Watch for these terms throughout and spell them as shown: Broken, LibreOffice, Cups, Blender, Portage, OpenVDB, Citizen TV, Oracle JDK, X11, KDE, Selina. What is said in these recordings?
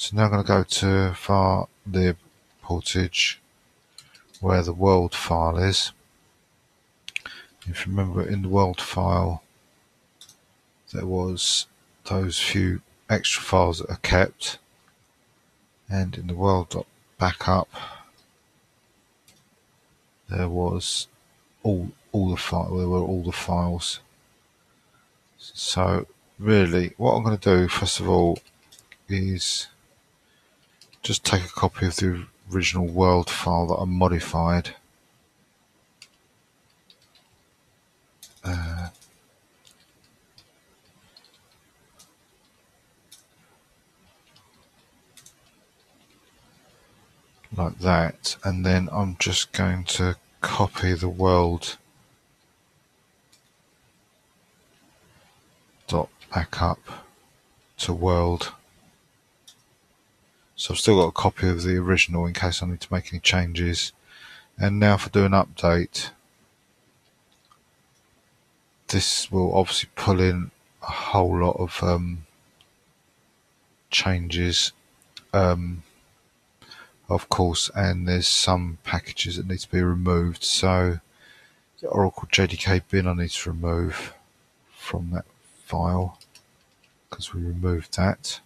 So now I'm going to go to var lib Portage, where the world file is. If you remember, in the world file there was those few extra files that are kept, and in the world.backup there was all the files. So really what I'm going to do first of all is just take a copy of the original world file that I modified. Like that, and then I'm just going to copy the world.backup to world. So I've still got a copy of the original in case I need to make any changes. And now if I do an update, this will obviously pull in a whole lot of changes, of course, and there's some packages that need to be removed. So the Oracle JDK bin I need to remove from that file because we removed that.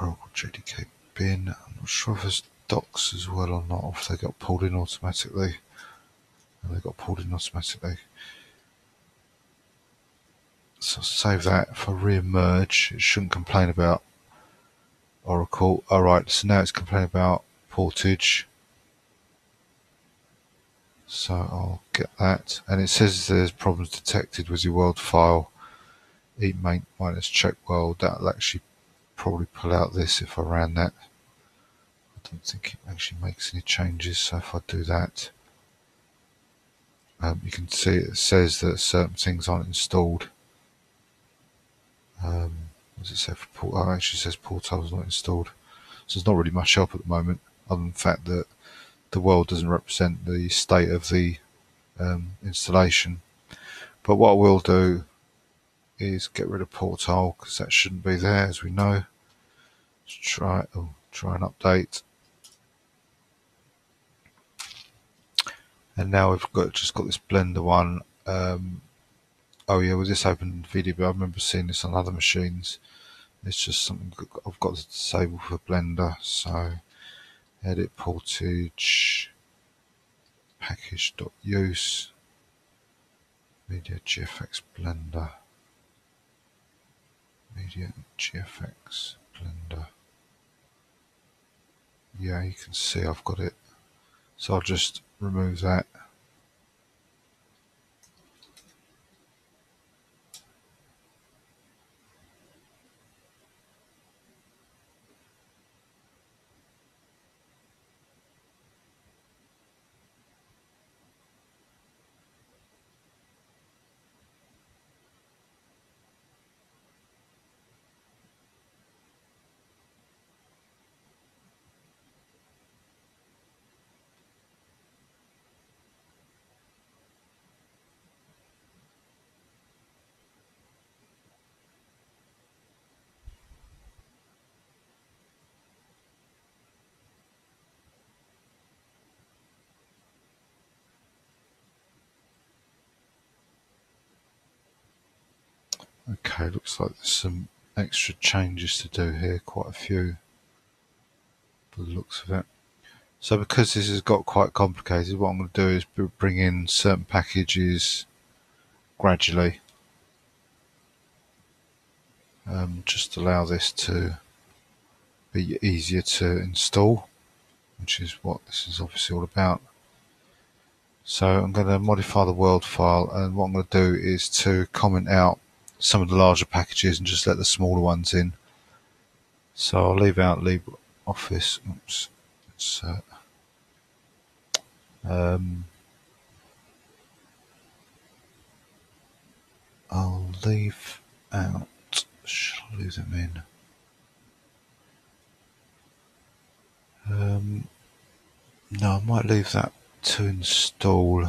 Oracle JDK bin. I'm not sure if there's docs as well or not, if they got pulled in automatically. And they got pulled in automatically. So save that. If I re-merge, it shouldn't complain about Oracle. Alright, so now it's complaining about Portage. So I'll get that. And it says there's problems detected with your world file. E main minus check world. That'll actually probably pull out this if I ran that. I don't think it actually makes any changes, so if I do that, you can see it says that certain things aren't installed. What does it say for Portage? Oh, it actually says Portage is not installed, so there's not really much help at the moment other than the fact that the world doesn't represent the state of the installation. But what I will do is get rid of Portage because that shouldn't be there, as we know. Let's try and update, and now we've just got this Blender one. Oh yeah, was this OpenVDB? I remember seeing this on other machines. It's just something I've got to disable for Blender. So edit Portage package.use media GFX Blender. Media GFX Blender. Yeah, you can see I've got it. So I'll just remove that. Okay, looks like there's some extra changes to do here, quite a few by the looks of it. So because this has got quite complicated, what I'm going to do is bring in certain packages gradually. Just allow this to be easier to install, which is what this is obviously all about. So I'm going to modify the world file, and what I'm going to do is to comment out some of the larger packages and just let the smaller ones in. So I'll leave out LibreOffice. Oops, insert. I'll leave out. Should I leave them in? No, I might leave that to install.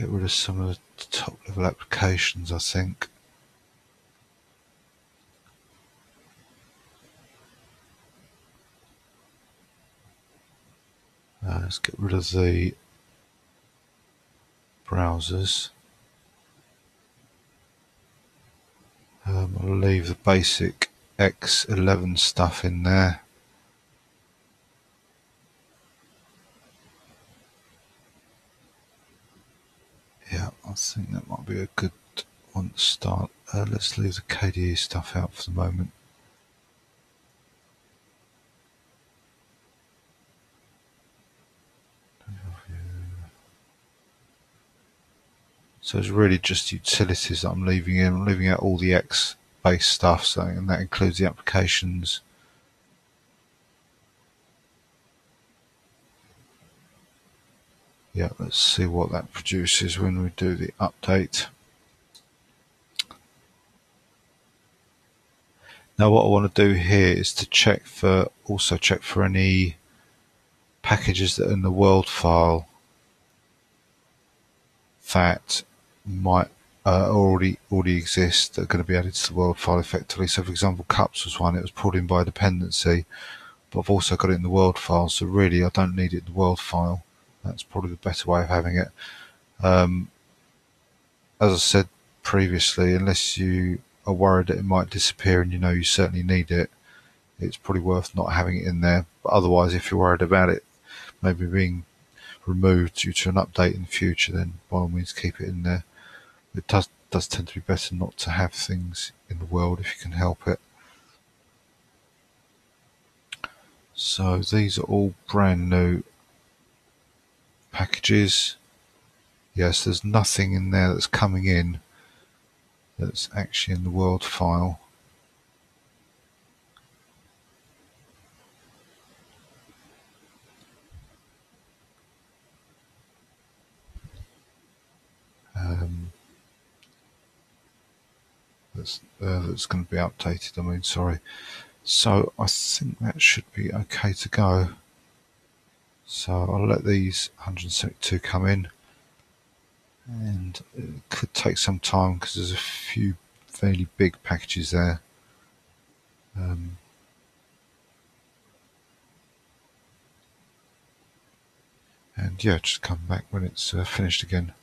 get rid of some of the top level applications, I think. Let's get rid of the browsers. I'll leave the basic X11 stuff in there. Yeah, I think that might be a good one to start. Let's leave the KDE stuff out for the moment. So it's really just utilities that I'm leaving in. I'm leaving out all the X-based stuff, so, and that includes the applications. Yeah, let's see what that produces when we do the update. Now what I want to do here is to check for, also check for any packages that are in the world file that might already exist that are going to be added to the world file effectively. So for example, Cups was one. It was pulled in by dependency, but I've also got it in the world file, so really I don't need it in the world file. That's probably the better way of having it. As I said previously, unless you are worried that it might disappear and you know you certainly need it, it's probably worth not having it in there. But otherwise, if you're worried about it maybe being removed due to an update in the future, then by all means keep it in there. It does tend to be better not to have things in the world if you can help it. So these are all brand new packages. Yes, there's nothing in there that's coming in that's actually in the world file. That's going to be updated, I mean, sorry. So I think that should be okay to go. So I'll let these 172 come in, and it could take some time because there's a few fairly big packages there. And yeah, just come back when it's finished again.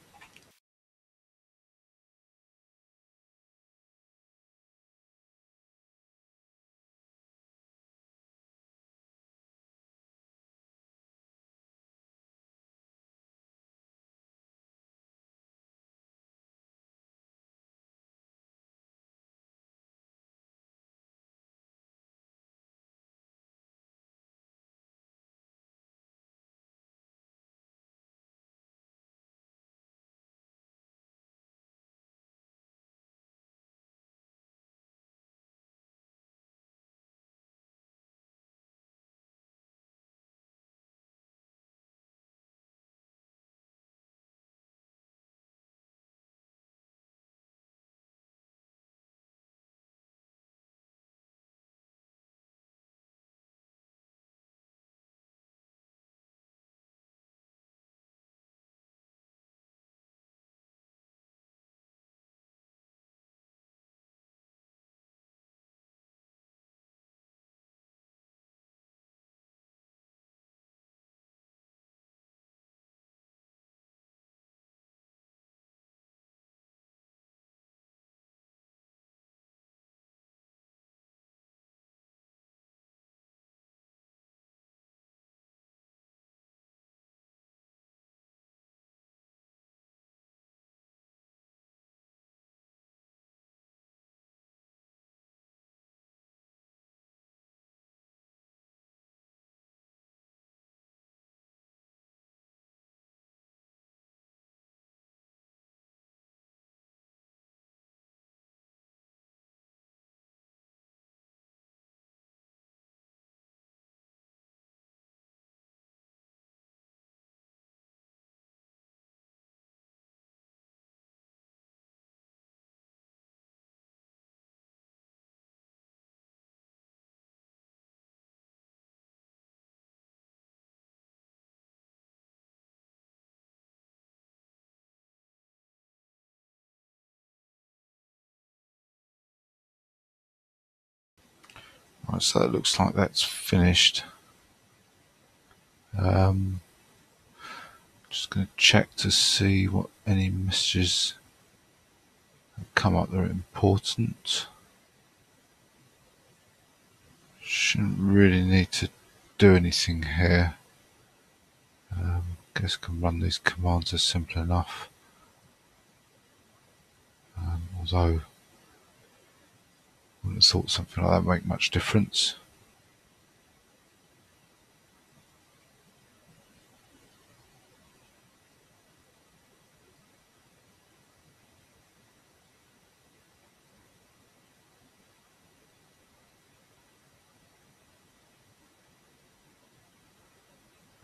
Right, so it looks like that's finished. Just going to check to see what any messages have come up that are important. Shouldn't really need to do anything here. I guess I can run these commands are simple enough. Although I wouldn't have thought something like that would make much difference.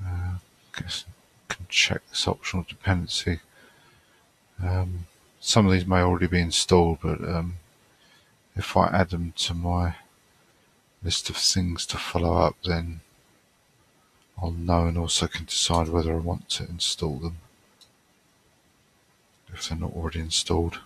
I guess I can check this optional dependency. Some of these may already be installed, but if I add them to my list of things to follow up, then I'll know and also can decide whether I want to install them if they're not already installed.